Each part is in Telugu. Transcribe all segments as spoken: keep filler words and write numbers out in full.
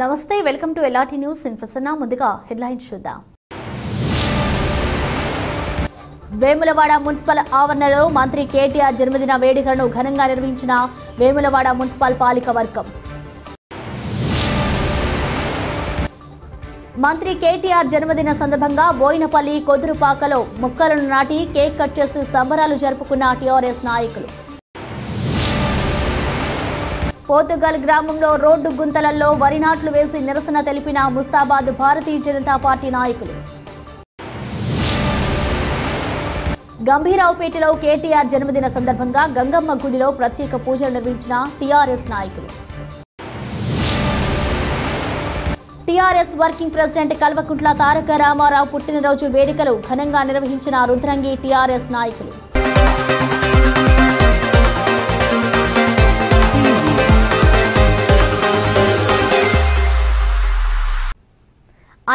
నమస్తే వెల్కమ్ టు ఎల్ఆర్టీ న్యూస్ ఇన్ఫసన ముందుగా హెడ్లైన్స్ చూద్దాం. వేములవాడ మున్సిపల్ ఆవరణలో మంత్రి కేటీఆర్ జన్మదిన వేడుకలను ఘనంగా నిర్వహించిన వేములవాడ మున్సిపల్ పాలిక వర్గం. మంత్రి కేటీఆర్ జన్మదిన సందర్భంగా బోయినపల్లి కొదురుపాకలో మొక్కలను నాటి కేక్ కట్ చేసి సంబరాలు జరుపుకున్న టీఆర్ఎస్ నాయకులు. పోతుగల్ గ్రామంలో రోడ్డు గుంతలలో వరి నాట్లు వేసి నిరసన తెలిపిన ముస్తాబాద్ భారతీయ జనతా పార్టీ నాయకులు. గంభీరావుపేటలో కేటీఆర్ జన్మదిన సందర్భంగా గంగమ్మ గుడిలో ప్రత్యేక పూజలు నిర్వహించిన టీఆర్ఎస్ నాయకులు. TRS working president Kalvakuntla Taraka Rama Rao పుట్టినరోజు వేడుకలు ఘనంగా నిర్వహించిన రుద్రంగి టీఆర్ఎస్ నాయకులు.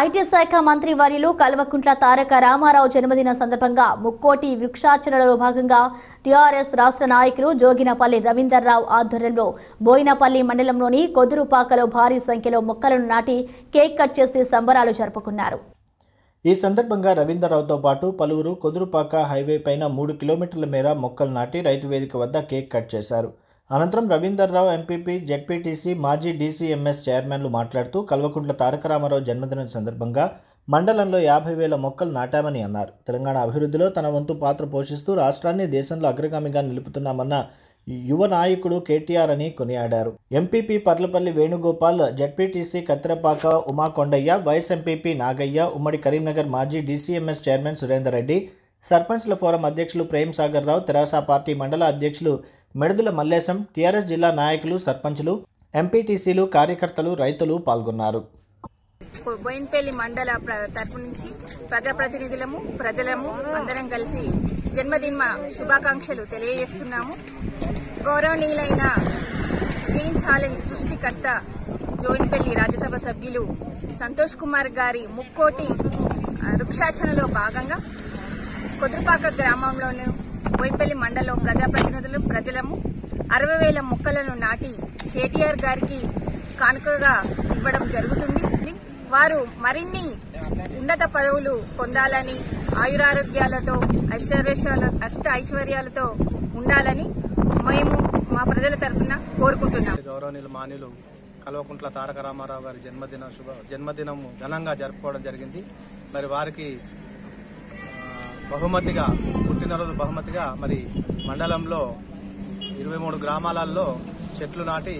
ఐటీ శాఖ మంత్రి వర్యులు కల్వకుంట్ల తారక రామారావు జన్మదిన సందర్భంగా ముక్కోటి వృక్షార్చనలో భాగంగా టీఆర్ఎస్ రాష్ట్ర నాయకులు జోగినపల్లి రవీందర్రావు ఆధ్వర్యంలో బోయినపల్లి మండలంలోని కొదురుపాకలో భారీ సంఖ్యలో మొక్కలను నాటి కేక్ కట్ చేసి సంబరాలు జరుపుకున్నారు. ఈ సందర్భంగా రవీందర్రావుతో పాటు పలువురు కొదురుపాక హైవే పైన మూడు కిలోమీటర్ల మేర మొక్కలు నాటి రైతు వేదిక వద్ద కేక్ కట్ చేశారు. అనంతరం రవీందర్రావు ఎంపీపీ జెడ్పీటీసీ మాజీ డీసీఎంఎస్ చైర్మన్లు మాట్లాడుతూ కల్వకుంట్ల తారక రామారావు జన్మదినం సందర్భంగా మండలంలో యాభై వేల మొక్కలు నాటామని అన్నారు. తెలంగాణ అభివృద్ధిలో తన వంతు పాత్ర పోషిస్తూ రాష్ట్రాన్ని దేశంలో అగ్రగామిగా నిలుపుతున్నామన్న యువ నాయకుడు కేటీఆర్ అని కొనియాడారు. MPP Parlapalli Venugopal, ZPTC Katrapaka Umakondaiah, vice MPP Nagaiah, ఉమ్మడి కరీంనగర్ మాజీ డీసీఎంఎస్ చైర్మన్ సురేందర్ రెడ్డి, సర్పంచ్ల ఫోరం అధ్యక్షులు ప్రేమ్ సాగర్ రావు, తెరాస పార్టీ మండల అధ్యక్షులు మెడదుల మల్లేశం, టీఆర్ఎస్ జిల్లా నాయకులు, సర్పంచులు, ఎంపీటీసీలు, కార్యకర్తలు, రైతులు పాల్గొన్నారు. బోయిన్పల్లి మండల తరపు నుంచి ప్రజాప్రతినిధులము ప్రజలము అందరం కలిసి జన్మదిన శుభాకాంక్షలు తెలియజేస్తున్నాము. గౌరవనీయులైన గ్రీన్ ఛాలెంజ్ సృష్టికర్త జోయిన్పల్లి రాజ్యసభ సభ్యులు సంతోష్ కుమార్ గారి ముక్కోటి వృక్షార్చనలో భాగంగా కొదురుపాక గ్రామంలోనూ బోయిపల్లి మండలం ప్రజాప్రతినిధులు ప్రజలము అరవై వేల మొక్కలను నాటి కేటీఆర్ గారికి కానుకగా ఇవ్వడం జరుగుతుంది. వారు మరిన్ని ఉన్నత పదవులు పొందాలని, ఆయురారోగ్యాలతో ఐశ్వర్యాల అష్ట ఐశ్వర్యాలతో ఉండాలని మేము మా ప్రజల తరఫున కోరుకుంటున్నాం. గౌరవనీయులు మాన్యులు కల్వకుంట్ల తారక రామారావు గారి జన్మదిన శుభ జన్మదినము ఘనంగా జరుపుకోవడం జరిగింది. మరి వారికి బహుమతిగా పుట్టినరోజు బహుమతిగా మరి మండలంలో ఇరవై మూడు గ్రామాలలో చెట్లు నాటి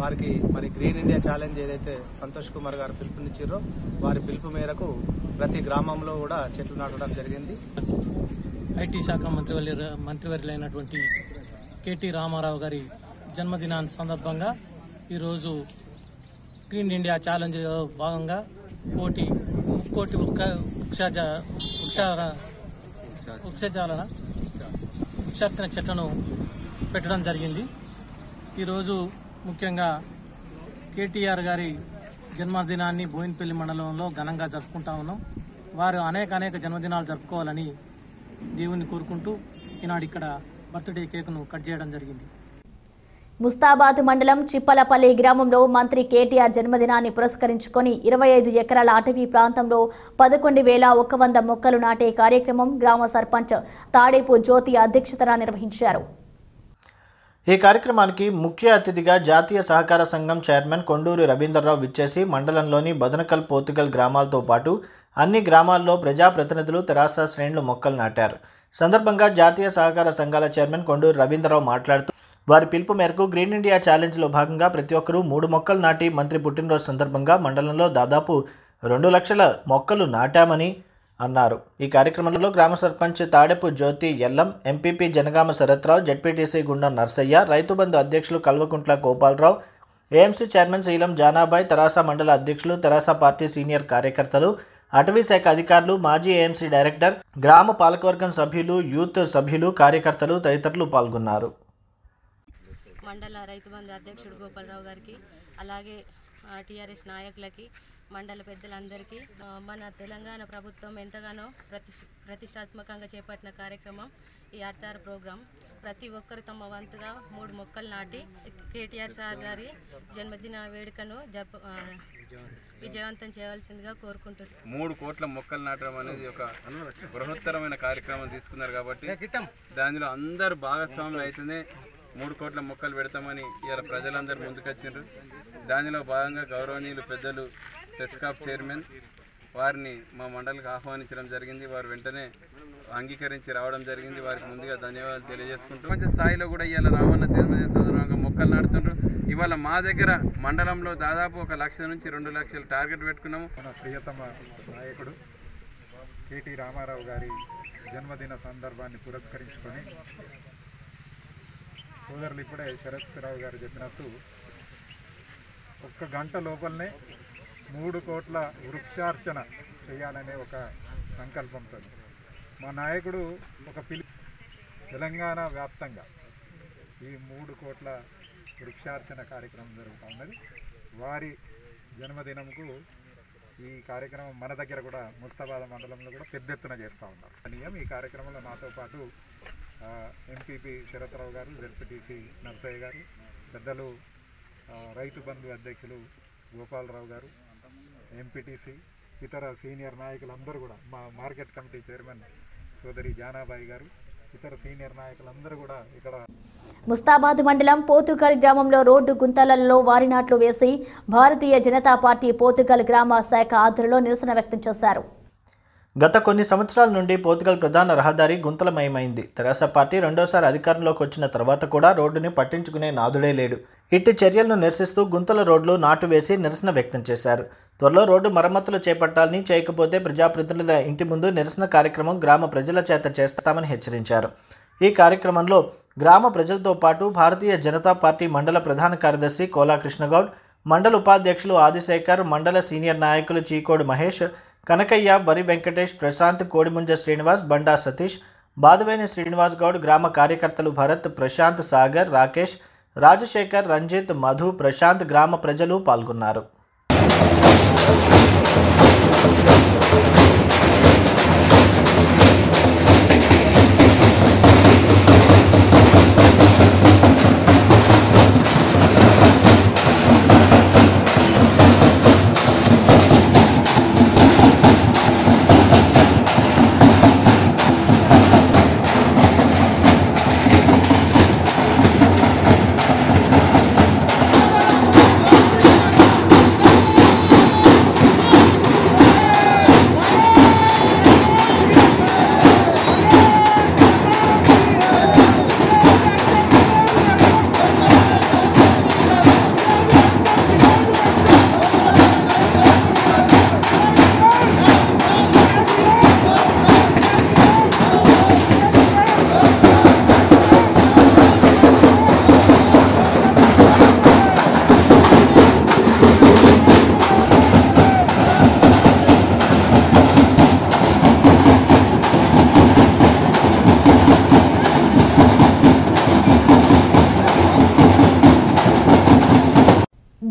వారికి మరి గ్రీన్ ఇండియా ఛాలెంజ్ ఏదైతే సంతోష్ కుమార్ గారు పిలుపునిచ్చారో వారి పిలుపు మేరకు ప్రతి గ్రామంలో కూడా చెట్లు నాటడం జరిగింది. ఐటీ శాఖ మంత్రి మంత్రివర్యులైనటువంటి కేటీ రామారావు గారి జన్మదినాన్ని సందర్భంగా ఈరోజు గ్రీన్ ఇండియా ఛాలెంజ్లో భాగంగా కోటి ముక్కోటి వృక్షాజ వృక్ష వృక్షజాలన వృక్షార్చన చెట్లను పెట్టడం జరిగింది. ఈరోజు ముఖ్యంగా కేటీఆర్ గారి జన్మదినాన్ని బోయిన్పల్లి మండలంలో ఘనంగా జరుపుకుంటా ఉన్నాం. వారు అనేక అనేక జన్మదినాలు జరుపుకోవాలని దేవుణ్ణి కోరుకుంటూ ఈనాడు ఇక్కడ బర్త్డే కేక్ను కట్ చేయడం జరిగింది. ముస్తాబాద్ మండలం చిప్పలపల్లి గ్రామంలో మంత్రి కేటీఆర్ జన్మదినాన్ని పురస్కరించుకొని ఇరవై ఐదు ఎకరాల అటవీ ప్రాంతంలో పదకొండు వేల ఒక వంద మొక్కలు నాటే కార్యక్రమం గ్రామ సర్పంచ్ తాడేపు జ్యోతి అధ్యక్షతన నిర్వహించారు. ఈ కార్యక్రమానికి ముఖ్య అతిథిగా జాతీయ సహకార సంఘం చైర్మన్ కొండూరి రవీందర్రావు విచ్చేసి మండలంలోని బదనకల్ పోతుగల్ గ్రామాలతో పాటు అన్ని గ్రామాల్లో ప్రజాప్రతినిధులు, తెరాస శ్రేణులు మొక్కలు నాటారు. సందర్భంగా జాతీయ సహకార సంఘాల చైర్మన్ కొండూరి రవీందర్రావు మాట్లాడుతూ వారి పిలుపు మేరకు గ్రీన్ ఇండియా ఛాలెంజ్లో భాగంగా ప్రతి ఒక్కరూ మూడు మొక్కలు నాటి మంత్రి పుట్టినరోజు సందర్భంగా మండలంలో దాదాపు రెండు లక్షల మొక్కలు నాటామని అన్నారు. ఈ కార్యక్రమంలో గ్రామ సర్పంచ్ తాడెపు జ్యోతి ఎల్లం, ఎంపీపీ జనగామ శరత్రావు, జెడ్పీటీసీ గుండం నర్సయ్య, రైతు బంధు అధ్యక్షులు కల్వకుంట్ల గోపాలరావు, ఏఎంసీ చైర్మన్ శీలం జానాబాయ్, తెరాస మండల అధ్యక్షులు, తెరాస పార్టీ సీనియర్ కార్యకర్తలు, అటవీ శాఖ అధికారులు, మాజీ ఏఎంసీ డైరెక్టర్, గ్రామ పాలకవర్గం సభ్యులు, యూత్ సభ్యులు, కార్యకర్తలు తదితరులు పాల్గొన్నారు. మండల రైతు బంధు అధ్యక్షుడు గోపాలరావు గారికి, అలాగే టీఆర్ఎస్ నాయకులకి, మండల పెద్దలందరికీ మన తెలంగాణ ప్రభుత్వం ఎంతగానో ప్రతిష్టాత్మకంగా చేపట్టిన కార్యక్రమం ఈ ఆర్టీఆర్ ప్రోగ్రాం. ప్రతి ఒక్కరు తమ వంతుగా మూడు మొక్కలు నాటి కేటీఆర్ సార్ గారి జన్మదిన వేడుకను విజయవంతం చేయాల్సిందిగా కోరుకుంటున్నాను। మూడు కోట్ల మొక్కలు నాటడం అనేది ఒక బృహత్తరమైన కార్యక్రమం తీసుకున్నారు కాబట్టి దానిలో అందరూ భాగస్వాములు అయితేనే మూడు కోట్ల మొక్కలు పెడతామని ఇయాల ప్రజలందరూ ముందుకొచ్చారు। దానిలో భాగంగా గౌరవనీయులు పెద్దలు టెస్కాప్ చైర్మన్ వారిని మా మండలికి ఆహ్వానించడం జరిగింది। వారు వెంటనే అంగీకరించి రావడం జరిగింది। వారికి ముందుగా ధన్యవాదాలు తెలియజేసుకుంటూ ప్రపంచ స్థాయిలో కూడా ఇవాళ రామన్న జన్మదిన సందర్భంగా మొక్కలు నాటుతుండ్రు। ఇవాళ మా దగ్గర మండలంలో దాదాపు ఒక లక్ష నుంచి రెండు లక్షలు టార్గెట్ పెట్టుకున్నాము। మన ప్రియతమ నాయకుడు కేటీ రామారావు గారి జన్మదిన సందర్భాన్ని పురస్కరించుకొని సోదరులు ఇప్పుడే శరత్ రావు గారు చెప్పినట్టు ఒక్క గంట లోపలనే మూడు కోట్ల వృక్షార్చన చేయాలనే ఒక సంకల్పంతో మా నాయకుడు ఒక పిలి తెలంగాణ వ్యాప్తంగా ఈ మూడు కోట్ల వృక్షార్చన కార్యక్రమం జరుగుతూ ఉన్నది। వారి జన్మదినంకు ఈ కార్యక్రమం మన దగ్గర కూడా ముస్తాబాద్ మండలంలో కూడా పెద్ద ఎత్తున చేస్తూ ఉన్నారు నియం। ఈ కార్యక్రమంలో నాతో పాటు ఎంపీపీ శరత్రావు గారు, జెడ్పీటీసీ నరసయ్య గారు, పెద్దలు రైతు బంధు అధ్యక్షులు గోపాలరావు గారు, ఎంపీటీసీ ఇతర సీనియర్ నాయకులందరూ కూడా, మా మార్కెట్ కమిటీ చైర్మన్ సోదరి జానాబాయి గారు, ఇతర సీనియర్ నాయకులందరూ కూడా ఇక్కడ ముస్తాబాద్ మండలం పోతుకల్ గ్రామంలో రోడ్డు గుంతలలో వారి నాట్లు వేసి భారతీయ జనతా పార్టీ పోతుకల్ గ్రామ శాఖ ఆధ్వర్యంలో నిరసన వ్యక్తం చేశారు। గత కొన్ని సంవత్సరాల నుండి పోతుకల్ ప్రధాన రహదారి గుంతలమయమైంది। తెరాస పార్టీ రెండోసారి అధికారంలోకి వచ్చిన తర్వాత కూడా రోడ్డుని పట్టించుకునే నాదుడే లేడు। ఇట్టి చర్యలను నిరసిస్తూ గుంతల రోడ్లు నాటు వేసి నిరసన వ్యక్తం చేశారు। త్వరలో రోడ్డు మరమ్మతులు చేపట్టాలని, చేయకపోతే ప్రజాప్రతినిధుల ఇంటి ముందు నిరసన కార్యక్రమం గ్రామ ప్రజల చేత చేస్తామని హెచ్చరించారు। ఈ కార్యక్రమంలో గ్రామ ప్రజలతో పాటు భారతీయ జనతా పార్టీ మండల ప్రధాన కార్యదర్శి కోలా కృష్ణగౌడ్, మండల ఉపాధ్యక్షులు ఆదిశేఖర్, మండల సీనియర్ నాయకులు చీకోడు మహేష్, కనకయ్య, వరి వెంకటేష్, ప్రశాంత్, కోడిముంజ శ్రీనివాస్, బండా సతీష్, బాదవేని శ్రీనివాస్ గౌడ్, గ్రామ కార్యకర్తలు భరత్, ప్రశాంత్, సాగర్, రాకేష్, రాజశేఖర్, రంజిత్, మధు, ప్రశాంత్, గ్రామ ప్రజలు పాల్గొన్నారు।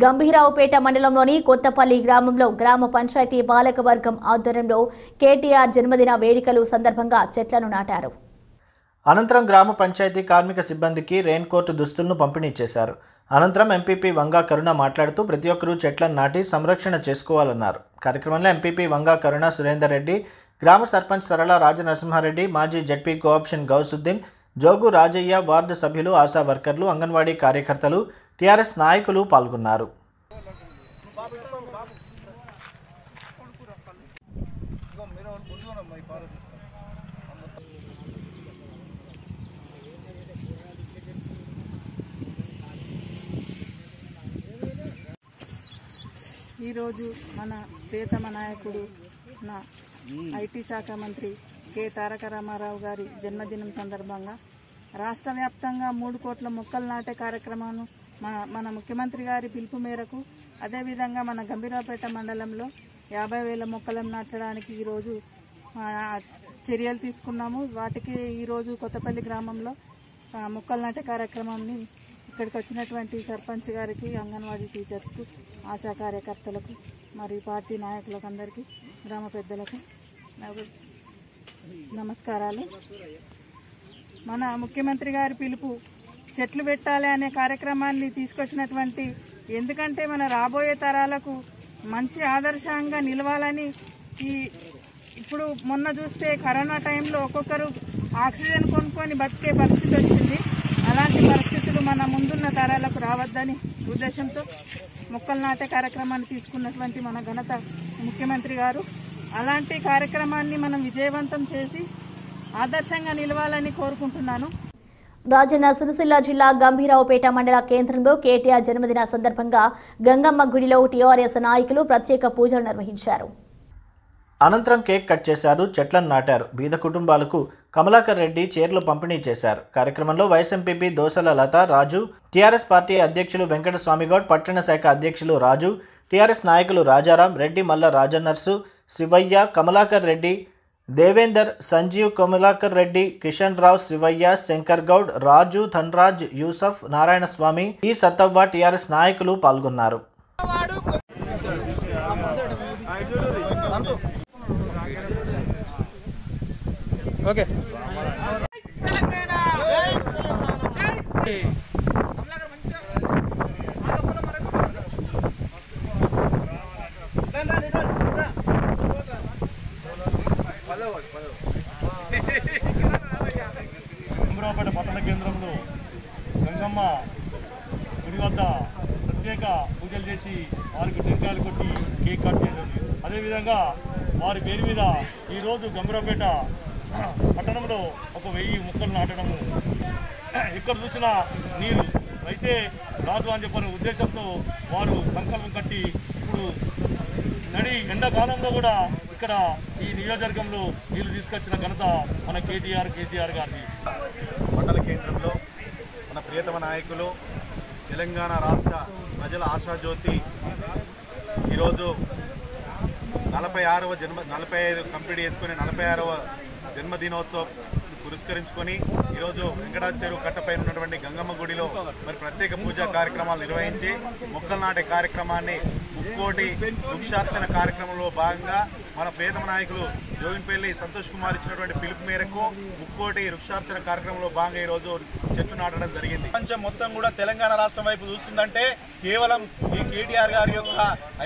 గంభీరావుపేట మండలంలోని కొత్తపల్లి గ్రామంలో గ్రామ పంచాయతీ బాలకవర్గం ఆధ్వర్యంలో కేటీఆర్ జన్మదిన వేడుకలు సందర్భంగా చెట్లను నాటారు। అనంతరం గ్రామ పంచాయతీ కార్మిక సిబ్బందికి రెయిన్ కోట్ దుస్తులను పంపిణీ చేశారు। అనంతరం ఎంపీపీ వంగా కరుణ మాట్లాడుతూ ప్రతి ఒక్కరూ చెట్లను నాటి సంరక్షణ చేసుకోవాలన్నారు। కార్యక్రమంలో ఎంపీపీ వంగా కరుణ, సురేందర్ రెడ్డి, గ్రామ సర్పంచ్ సరళ, రాజనరసింహారెడ్డి, మాజీ ZP cooption Gousuddin, Jogu Rajaiah, ward సభ్యులు, ఆశా వర్కర్లు, అంగన్వాడీ కార్యకర్తలు, టీఆర్ఎస్ నాయకులు పాల్గొన్నారు। ఈరోజు మన ప్రియతమ నాయకుడు నా ఐటీ శాఖ మంత్రి కె తారక రామారావు గారి జన్మదినం సందర్భంగా రాష్ట్ర వ్యాప్తంగా మూడు కోట్ల మొక్కలు నాటే కార్యక్రమాన్ని మన మన ముఖ్యమంత్రి గారి పిలుపు మేరకు అదేవిధంగా మన గంభీరావుపేట మండలంలో యాభై వేల మొక్కలను నాటడానికి ఈరోజు చర్యలు తీసుకున్నాము। వాటికి ఈరోజు కొత్తపల్లి గ్రామంలో మొక్కలు నాటే కార్యక్రమాన్ని ఇక్కడికి వచ్చినటువంటి సర్పంచ్ గారికి, అంగన్వాడీ టీచర్స్కు, ఆశా కార్యకర్తలకు, మరియు పార్టీ నాయకులకు, అందరికీ గ్రామ పెద్దలకు నమస్కారాలు। మన ముఖ్యమంత్రి గారి పిలుపు చెట్లు పెట్టాలి అనే కార్యక్రమాన్ని తీసుకొచ్చినటువంటి, ఎందుకంటే మన రాబోయే తరాలకు మంచి ఆదర్శంగా నిలవాలని. ఈ ఇప్పుడు మొన్న చూస్తే కరోనా టైంలో ఒక్కొక్కరు ఆక్సిజన్ కొనుక్కొని బతికే పరిస్థితి వచ్చింది. అలాంటి పరిస్థితులు మన ముందున్న తరాలకు రావద్దని ఉద్దేశంతో మొక్కలు నాటే కార్యక్రమాన్ని తీసుకున్నటువంటి మన ఘనత ముఖ్యమంత్రి గారు. అలాంటి కార్యక్రమాన్ని మనం విజయవంతం చేసి ఆదర్శంగా నిలవాలని కోరుకుంటున్నాను. రాజన్న సిరిసిల్ల జిల్లా గంభీరావుపేట మండల కేంద్రంలో కేటీఆర్ జన్మదిన సందర్భంగా గంగమ్మ గుడిలో టీఆర్ఎస్ నాయకులు ప్రత్యేక పూజలు నిర్వహించారు. అనంతరం కేక్ కట్ చేశారు, చెట్లను నాటారు, బీద కుటుంబాలకు కమలాకర్ రెడ్డి చీరలు పంపిణీ చేశారు. కార్యక్రమంలో vice MPP Dosala Latha, Raju, TRS party అధ్యక్షులు వెంకటస్వామిగౌడ్, పట్టణ శాఖ అధ్యక్షులు రాజు, టీఆర్ఎస్ నాయకులు రాజారాం రెడ్డి, మల్ల రాజనర్సు, శివయ్య, కమలాకర్ రెడ్డి, దేవేందర్, సంజీవ్, కమలాకర్ రెడ్డి, కిషన్ రావు, శివయ్య, శంకర్ గౌడ్, రాజు, ధన్రాజ్, యూసఫ్, నారాయణ స్వామి, ఈ సత్తవ్వ టీఆర్ఎస్ నాయకులు పాల్గొన్నారు. ఓకే గంభీరావుపేట పట్టణ కేంద్రంలో గంగమ్మ గుడి వద్ద ప్రత్యేక పూజలు చేసి వారికి టెంకాయలు కొట్టి కేక్ కట్ చేయడం, అదేవిధంగా వారి పేరు మీద ఈరోజు గంభీరావుపేట పట్టణంలో ఒక వెయ్యి మొక్కలు నాటడము. ఇక్కడ చూసిన నీరు అయితే రాదు అని చెప్పిన ఉద్దేశంతో వారు సంకల్పం కట్టి ఇప్పుడు నడి ఎండాకాలంలో కూడా ఇక్కడ ఈ నియోజకవర్గంలో నీళ్లు తీసుకొచ్చిన ఘనత మన కేటీఆర్ కేసీఆర్ గారిది. మండల కేంద్రంలో మన ప్రియతమ నాయకులు తెలంగాణ రాష్ట్ర ప్రజల ఆశాజ్యోతి ఈరోజు నలభై ఆరవ జన్మ నలభై ఐదు కంప్లీట్ చేసుకుని నలభై ఆరవ జన్మదినోత్సవం పురస్కరించుకొని ఈరోజు వెంకటాచేరు కట్టపైన ఉన్నటువంటి గంగమ్మ గుడిలో మరి ప్రత్యేక పూజా కార్యక్రమాలు నిర్వహించి మొక్కలు నాటే కార్యక్రమాన్ని ముక్కోటి వృక్షార్చన కార్యక్రమంలో భాగంగా మన ప్రియతమ నాయకులు జోగిన్పల్లి సంతోష్ కుమార్ ఇచ్చినటువంటి పిలుపు మేరకు ముక్కోటి వృక్షార్చన కార్యక్రమంలో భాగంగా ఈరోజు చెట్టు నాటడం జరిగింది. ప్రపంచం మొత్తం కూడా తెలంగాణ రాష్ట్రం వైపు చూస్తుందంటే కేవలం ఈ కేటీఆర్ గారి యొక్క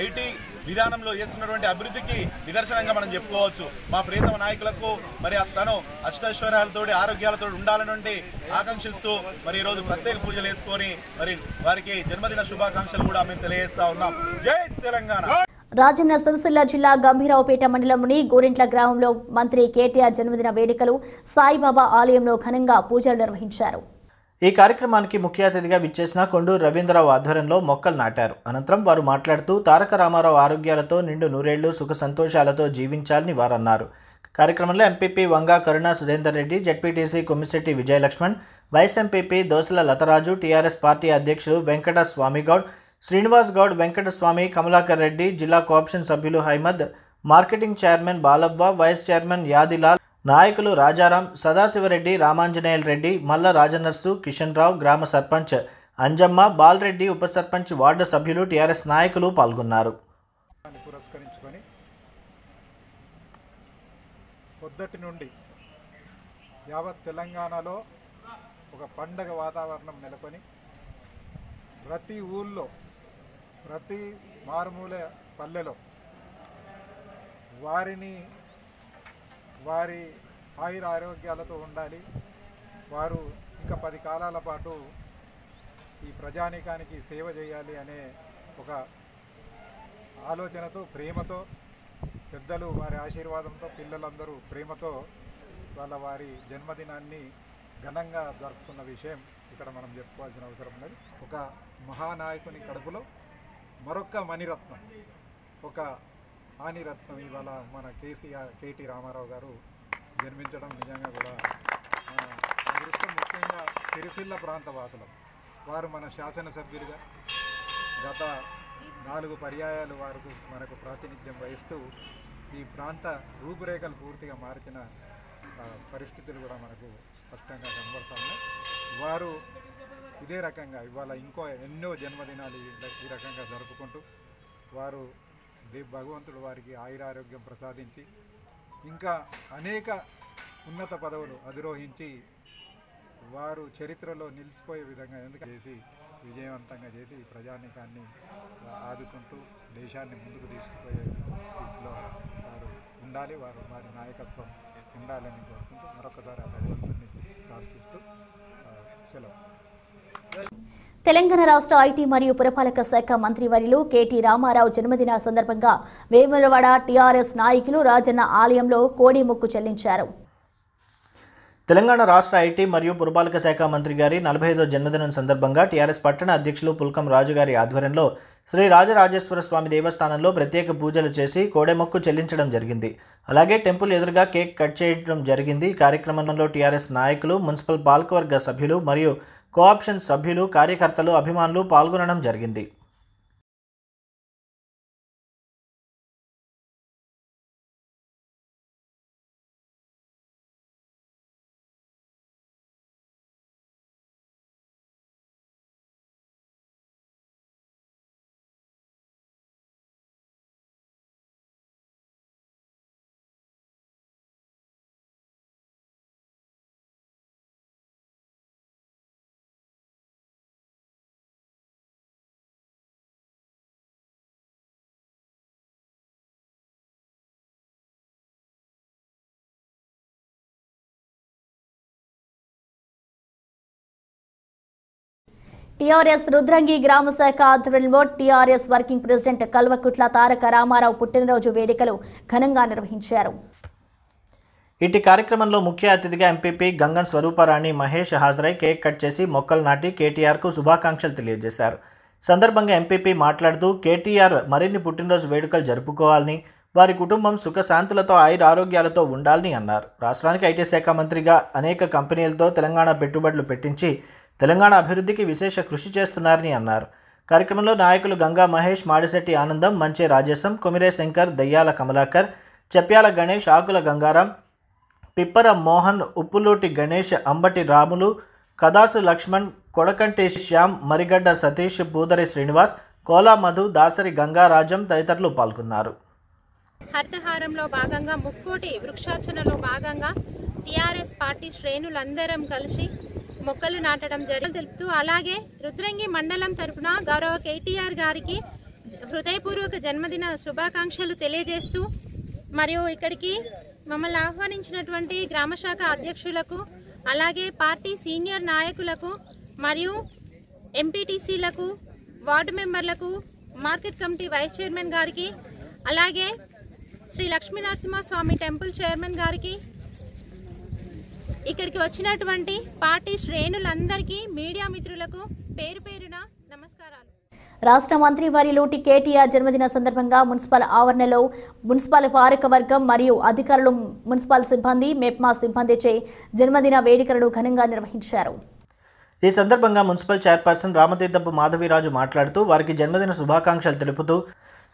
ఐటీ విధానంలో చేస్తున్నటువంటి అభివృద్ధికి నిదర్శనంగా మనం చెప్పుకోవచ్చు. మా ప్రియతమ నాయకులకు మరి తను అష్టైశ్వర్యాలతో ఆరోగ్యాలతో ఉండాలనుంటే ఆకాంక్షిస్తూ మరి ఈరోజు ప్రత్యేక పూజలు వేసుకొని మరి వారికి జన్మదిన శుభాకాంక్షలు కూడా మేము తెలియజేస్తా ఉన్నాం. జై తెలంగాణ. రాజన్న సిరిసిల్ల జిల్లా గంభీరావుపేట మండలంలోని గోరింట్ల గ్రామంలో మంత్రి కేటీఆర్ జన్మదిన వేడుకలు సాయిబాబా ఆలయంలో ఘనంగా పూజలు నిర్వహించారు. ఈ కార్యక్రమానికి ముఖ్య అతిథిగా విచ్చేసిన కొండూరు రవీంద్రరావు ఆధ్వర్యంలో మొక్కలు నాటారు. అనంతరం వారు మాట్లాడుతూ తారక రామారావు ఆరోగ్యాలతో నిండు నూరేళ్లు సుఖ సంతోషాలతో జీవించాలని వారన్నారు. కార్యక్రమంలో MPP Vanga Karuna Surender Reddy, ZPTC Kommisetti Vijayalakshman, vice MPP Dosala Latharaju, TRS party అధ్యక్షులు వెంకట స్వామిగౌడ్, శ్రీనివాస్ గౌడ్, వెంకటస్వామి, కమలాకర్ రెడ్డి, జిల్లా కోఆప్షన్ సభ్యులు Haimad, marketing chairman Balavva, vice chairman Yadilal, నాయకులు రాజారాం, సదాశివరెడ్డి, రామాంజనేయుల రెడ్డి, మల్ల రాజనర్సు, కిషన్ రావు, గ్రామ సర్పంచ్ అంజమ్మ, బాలరెడ్డి, ఉప సర్పంచ్, వార్డు సభ్యులు, టీఆర్ఎస్ నాయకులు పాల్గొన్నారు. పురస్కరించుకొని పొద్దుటి నుండి యావత్ తెలంగాణలో ఒక పండగ వాతావరణం నెలకొని ప్రతి ఊళ్ళో ప్రతి మారుమూల పల్లెలో వారిని వారి ఆయుర ఆరోగ్యాలతో ఉండాలి, వారు ఇంకా పది కాలాల పాటు ఈ ప్రజానీకానికి సేవ చేయాలి అనే ఒక ఆలోచనతో ప్రేమతో పెద్దలు వారి ఆశీర్వాదంతో పిల్లలందరూ ప్రేమతో వాళ్ళ వారి జన్మదినాన్ని ఘనంగా జరుపుకున్న విషయం ఇక్కడ మనం చెప్పుకోవాల్సిన అవసరం ఉన్నది. ఒక మహానాయకుని కడుపులో మరొక మణిరత్నం, ఒక ఆనిరత్నం ఇవాళ మన కేసీఆర్ కేటీ రామారావు గారు జన్మించడం నిజంగా కూడా అదృష్టం. ముఖ్యంగా సిరిసిల్ల ప్రాంత వాసులం వారు మన శాసనసభ్యులుగా గత నాలుగు పర్యాయాలు వారికి మనకు ప్రాతినిధ్యం వహిస్తూ ఈ ప్రాంత రూపురేఖలు పూర్తిగా మార్చిన పరిస్థితులు కూడా మనకు స్పష్టంగా కనబడతా ఉన్నాయి. వారు ఇదే రకంగా ఇవాళ ఇంకో ఎన్నో జన్మదినాలు ఈ రకంగా జరుపుకుంటూ వారు భగవంతుడు వారికి ఆయురారోగ్యం ప్రసాదించి ఇంకా అనేక ఉన్నత పదవులు అధిరోహించి వారు చరిత్రలో నిలిచిపోయే విధంగా ఎందుకు చేసి విజయవంతంగా చేసి ప్రజానికాన్ని ఆదుకుంటూ దేశాన్ని ముందుకు తీసుకుపోయే స్థితిలో వారు ఉండాలి, వారు వారి నాయకత్వం ఉండాలని కోరుకుంటూ మరొకసారి ఆ భగవంతుని ప్రార్థిస్తూ సెలవు. తెలంగాణ రాష్ట్ర ఐటీ మరియు పురపాలక శాఖ మంత్రి వర్యులు కేటీ రామారావు జన్మదిన సందర్భంగా వేములవాడ టీఆర్ఎస్ నాయకులు రాజన్న ఆలయంలో కోడి మొక్కు చెల్లించారు. తెలంగాణ రాష్ట్ర ఐటీ మరియు పురపాలక శాఖ మంత్రి గారి నలభై ఐదో జన్మదినం సందర్భంగా టీఆర్ఎస్ పట్టణ అధ్యక్షులు పుల్కం రాజు గారి ఆధ్వర్యంలో శ్రీ రాజరాజేశ్వర స్వామి దేవస్థానంలో ప్రత్యేక పూజలు చేసి కోడెమొక్కు చెల్లించడం జరిగింది. అలాగే టెంపుల్ ఎదురుగా కేక్ కట్ చేయడం జరిగింది. కార్యక్రమంలో టీఆర్ఎస్ నాయకులు, మున్సిపల్ పాలకవర్గ సభ్యులు మరియు కోఆప్షన్ సభ్యులు, కార్యకర్తలు, అభిమానులు పాల్గొనడం జరిగింది. టీఆర్ఎస్ రుద్రంగి గ్రామ శాఖ ఆధ్వర్యంలో TRS working president Kalvakuntla Taraka Rama Rao పుట్టినరోజు వేడుకలు ఘనంగా నిర్వహించారు. ఇటు కార్యక్రమంలో ముఖ్య అతిథిగా ఎంపీపీ గంగన్ స్వరూపారాణి మహేష్ హాజరై కేక్ కట్ చేసి మొక్కలు నాటి కేటీఆర్కు శుభాకాంక్షలు తెలియజేశారు. సందర్భంగా ఎంపీపీ మాట్లాడుతూ కేటీఆర్ మరిన్ని పుట్టినరోజు వేడుకలు జరుపుకోవాలని, వారి కుటుంబం సుఖశాంతులతో ఆయుర ఆరోగ్యాలతో ఉండాలని అన్నారు. రాష్ట్రానికి ఐటీ శాఖ మంత్రిగా అనేక కంపెనీలతో తెలంగాణ పెట్టుబడులు పెట్టించి తెలంగాణ అభివృద్ధికి విశేష కృషి చేస్తున్నారని అన్నారు. కార్యక్రమంలో నాయకులు గంగా మహేష్, మాడిశెట్టి ఆనందం, మంచే రాజేశం, కొమిరే శంకర్, దయ్యాల కమలాకర్, చెప్యాల గణేష్, ఆకుల గంగారాం, పిప్పర మోహన్, ఉప్పులూటి గణేష్, అంబటి రాములు, కదాసు లక్ష్మణ్, కొడకంటి శ్యామ్, మరిగడ్డ సతీష్, పూదరి శ్రీనివాస్, కోలా మధు, దాసరి గంగారాజం తదితరులు పాల్గొన్నారు. హరితహారంలో భాగంగా ముక్కోటి వృక్షార్చనలో భాగంగా టీఆర్ఎస్ పార్టీ శ్రేణులందరం కలిసి మొక్కలు నాటడం జరిగింది తెలుపుతూ, అలాగే రుద్రంగి మండలం తరఫున గౌరవ కేటీఆర్ గారికి హృదయపూర్వక జన్మదిన శుభాకాంక్షలు తెలియజేస్తూ, మరియు ఇక్కడికి మమ్మల్ని ఆహ్వానించినటువంటి గ్రామశాఖ అధ్యక్షులకు, అలాగే పార్టీ సీనియర్ నాయకులకు మరియు ఎంపీటీసీలకు, వార్డు మెంబర్లకు, మార్కెట్ కమిటీ వైస్ చైర్మన్ గారికి, అలాగే శ్రీ లక్ష్మీనరసింహస్వామి టెంపుల్ చైర్మన్ గారికి, ఇక్కడికి వచ్చినటువంటి పార్టీ శ్రేణులందరికీ, మీడియా మిత్రులకు పేరు పేరున నమస్కారాలు. రాష్ట్ర మంత్రి వర్యులూటి కేటీఆర్ జన్మదిన సందర్భంగా మున్సిపల్ ఆవరణలో మున్సిపల్ పాలకవర్గం మరియు అధికారులు, మున్సిపల్ సిబ్బంది, మెప్మా సిబ్బందిచే జన్మదిన వేడుకలను ఘనంగా నిర్వహించారు. ఈ సందర్భంగా మున్సిపల్ చైర్పర్సన్ రామతీర్థపు మాధవిరాజు మాట్లాడుతూ వారికి జన్మదిన శుభాకాంక్షలు తెలుపుతూ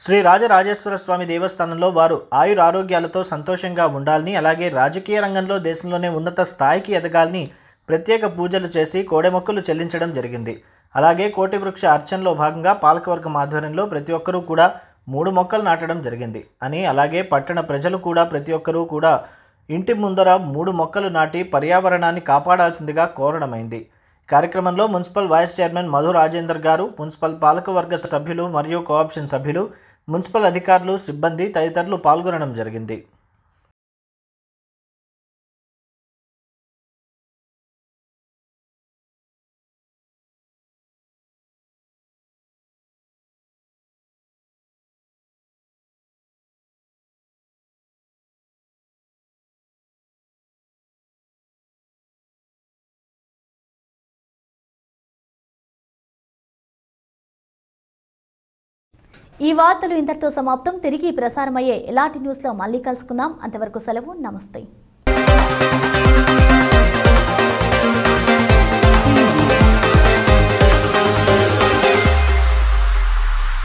శ్రీ రాజరాజేశ్వర స్వామి దేవస్థానంలో వారు ఆయురారోగ్యాలతో సంతోషంగా ఉండాలని, అలాగే రాజకీయ రంగంలో దేశంలోనే ఉన్నత స్థాయికి ఎదగాలని ప్రత్యేక పూజలు చేసి కోడెమొక్కులు చెల్లించడం జరిగింది. అలాగే కోటి వృక్ష అర్చనలో భాగంగా పాలకవర్గం ఆధ్వర్యంలో ప్రతి ఒక్కరూ కూడా మూడు మొక్కలు నాటడం జరిగింది అని, అలాగే పట్టణ ప్రజలు కూడా ప్రతి ఒక్కరూ కూడా ఇంటి ముందర మూడు మొక్కలు నాటి పర్యావరణాన్ని కాపాడాల్సిందిగా కోరడమైంది. కార్యక్రమంలో municipal vice chairman Madhu Rajender గారు, మున్సిపల్ పాలకవర్గ సభ్యులు మరియు కోఆప్షన్ సభ్యులు, మున్సిపల్ అధికారులు, సిబ్బంది తదితరులు పాల్గొనడం జరిగింది. ఈ వార్తలు ఇంతటితో సమాప్తం. తిరిగి ప్రసారమయ్యే ఎలాంటి న్యూస్లో మళ్ళీ కలుసుకుందాం. అంతవరకు సెలవు. నమస్తే.